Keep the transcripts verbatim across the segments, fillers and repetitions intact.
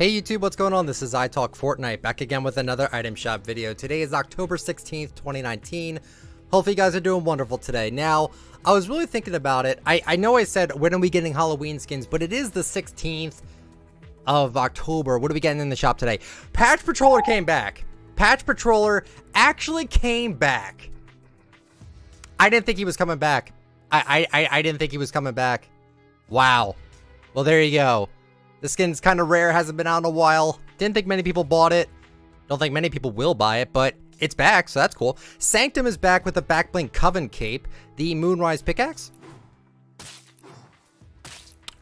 Hey YouTube, what's going on? This is I Talk Fortnite, back again with another item shop video. Today is October sixteenth, twenty nineteen. Hopefully you guys are doing wonderful today. Now, I was really thinking about it. I, I know I said, when are we getting Halloween skins? But it is the sixteenth of October. What are we getting in the shop today? Patch Patroller came back. Patch Patroller actually came back. I didn't think he was coming back. I, I, I, I didn't think he was coming back. Wow. Well, there you go. This skin's kind of rare, hasn't been out in a while. Didn't think many people bought it. Don't think many people will buy it, but it's back, so that's cool. Sanctum is back with the Backblink Coven Cape, the Moonrise Pickaxe.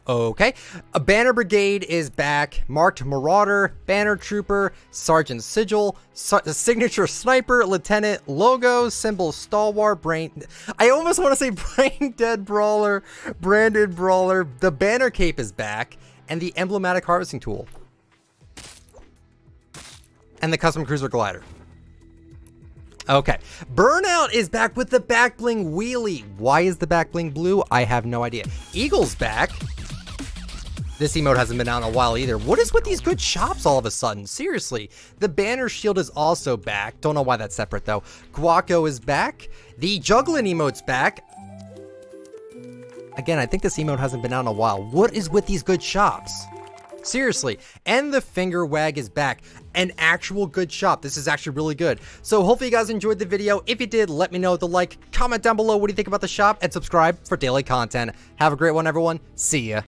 Okay. A Banner Brigade is back. Marked Marauder, Banner Trooper, Sergeant Sigil, Sar the Signature Sniper, Lieutenant Logo, Symbol Stalwar, Brain... I almost want to say Branded Brawler, Branded Brawler. The Banner Cape is back. And the Emblematic Harvesting Tool. And the Custom Cruiser Glider. Okay. Burnout is back with the Back Bling Wheelie. Why is the Back Bling blue? I have no idea. Eagle's back. This emote hasn't been out in a while either. What is with these good shops all of a sudden? Seriously. The Banner Shield is also back. Don't know why that's separate though. Guaco is back. The Juggling emote's back. Again, I think this emote hasn't been out in a while. What is with these good shops? Seriously. And the Finger Wag is back. An actual good shop. This is actually really good. So hopefully you guys enjoyed the video. If you did, let me know with a like. Comment down below what do you think about the shop. And subscribe for daily content. Have a great one, everyone. See ya.